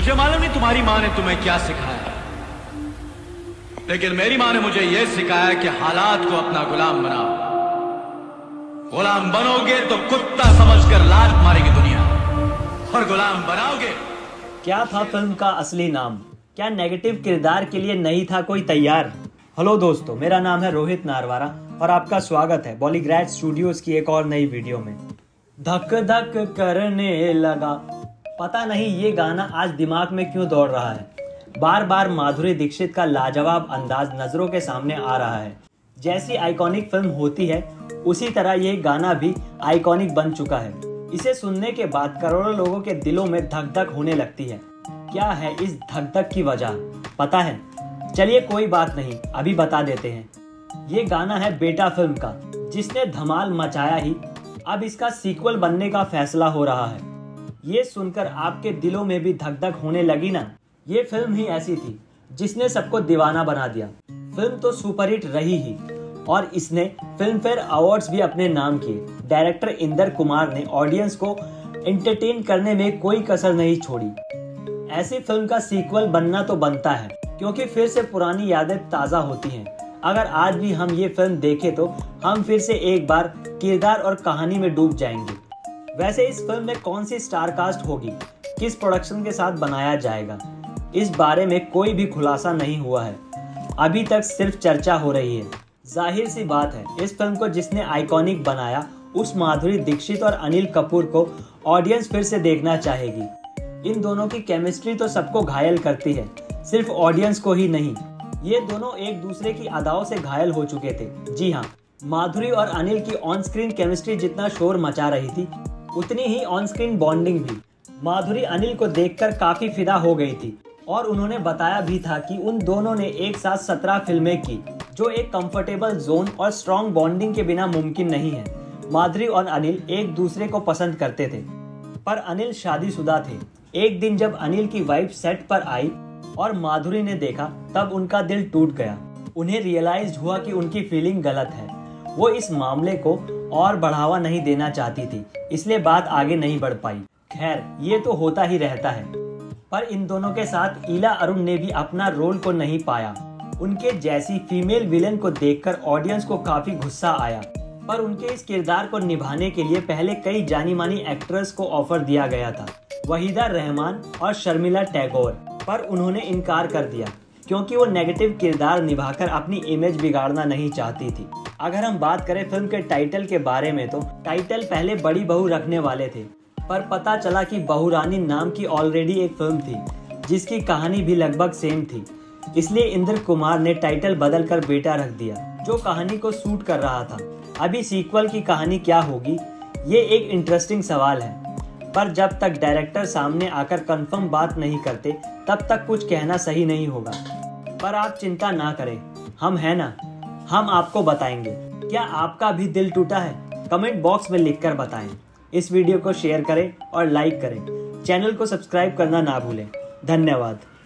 मुझे मालूम नहीं तुम्हारी माँ ने तुम्हें क्या सिखाया, लेकिन मेरी माँ ने मुझे यह सिखाया कि हालात को अपना गुलाम बनाओ। गुलाम बनोगे तो कुत्ता समझकर लात मारेगी दुनिया, और गुलाम बनाओगे। क्या था फिल्म का असली नाम? क्या नेगेटिव किरदार के लिए नहीं था कोई तैयार? हेलो दोस्तों, मेरा नाम है रोहित नारवारा और आपका स्वागत है बॉलीग्रैड स्टूडियोज की एक और नई वीडियो में। धक धक करने लगा, पता नहीं ये गाना आज दिमाग में क्यों दौड़ रहा है। बार बार माधुरी दीक्षित का लाजवाब अंदाज नजरों के सामने आ रहा है। जैसी आइकॉनिक फिल्म होती है उसी तरह ये गाना भी आइकॉनिक बन चुका है। इसे सुनने के बाद करोड़ों लोगों के दिलों में धक धक होने लगती है। क्या है इस धक धक की वजह, पता है? चलिए कोई बात नहीं, अभी बता देते हैं। ये गाना है बेटा फिल्म का, जिसने धमाल मचाया ही। अब इसका सीक्वल बनने का फैसला हो रहा है। ये सुनकर आपके दिलों में भी धक धक होने लगी ना? ये फिल्म ही ऐसी थी जिसने सबको दीवाना बना दिया। फिल्म तो सुपरहिट रही ही, और इसने फिल्मफेयर अवार्ड्स भी अपने नाम किए। डायरेक्टर इंदर कुमार ने ऑडियंस को एंटरटेन करने में कोई कसर नहीं छोड़ी। ऐसी फिल्म का सीक्वल बनना तो बनता है, क्योंकि फिर से पुरानी यादें ताज़ा होती हैं। अगर आज भी हम ये फिल्म देखें तो हम फिर से एक बार किरदार और कहानी में डूब जाएंगे। वैसे इस फिल्म में कौन सी स्टार कास्ट होगी, किस प्रोडक्शन के साथ बनाया जाएगा, इस बारे में कोई भी खुलासा नहीं हुआ है। अभी तक सिर्फ चर्चा हो रही है। जाहिर सी बात है, इस फिल्म को जिसने आइकॉनिक बनाया उस माधुरी दीक्षित और अनिल कपूर को ऑडियंस फिर से देखना चाहेगी। इन दोनों की केमिस्ट्री तो सबको घायल करती है, सिर्फ ऑडियंस को ही नहीं। ये दोनों एक दूसरे की अदाओं से घायल हो चुके थे। जी हाँ, माधुरी और अनिल की ऑन स्क्रीन केमिस्ट्री जितना शोर मचा रही थी, उतनी ही ऑन स्क्रीन बॉन्डिंग भी। माधुरी अनिल को देखकर काफी फिदा हो गई थी, और उन्होंने बताया भी था कि उन दोनों ने एक साथ 17 फिल्में की, जो एक कंफर्टेबल जोन और स्ट्रॉन्ग बॉन्डिंग के बिना मुमकिन नहीं है। माधुरी और अनिल एक दूसरे को पसंद करते थे, पर अनिल शादीशुदा थे। एक दिन जब अनिल की वाइफ सेट पर आई और माधुरी ने देखा, तब उनका दिल टूट गया। उन्हें रियलाइज हुआ कि उनकी फीलिंग गलत है। वो इस मामले को और बढ़ावा नहीं देना चाहती थी, इसलिए बात आगे नहीं बढ़ पाई। खैर, ये तो होता ही रहता है। पर इन दोनों के साथ ईला अरुण ने भी अपना रोल को नहीं पाया। उनके जैसी फीमेल विलेन को देखकर ऑडियंस को काफी गुस्सा आया, पर उनके इस किरदार को निभाने के लिए पहले कई जानी मानी एक्ट्रेस को ऑफर दिया गया था, वहीदा रहमान और शर्मिला टैगोर, पर उन्होंने इनकार कर दिया, क्योंकि वो नेगेटिव किरदार निभाकर अपनी इमेज बिगाड़ना नहीं चाहती थी। अगर हम बात करें फिल्म के टाइटल के बारे में, तो टाइटल पहले बड़ी बहू रखने वाले थे, पर पता चला कि बहुरानी नाम की ऑलरेडी एक फिल्म थी जिसकी कहानी भी लगभग सेम थी, इसलिए इंद्र कुमार ने टाइटल बदल कर बेटा रख दिया, जो कहानी को सूट कर रहा था। अभी सीक्वल की कहानी क्या होगी, ये एक इंटरेस्टिंग सवाल है, पर जब तक डायरेक्टर सामने आकर कंफर्म बात नहीं करते, तब तक कुछ कहना सही नहीं होगा। पर आप चिंता ना करें, हम हैं ना, हम आपको बताएंगे। क्या आपका भी दिल टूटा है? कमेंट बॉक्स में लिखकर बताएं। इस वीडियो को शेयर करें और लाइक करें। चैनल को सब्सक्राइब करना ना भूलें। धन्यवाद।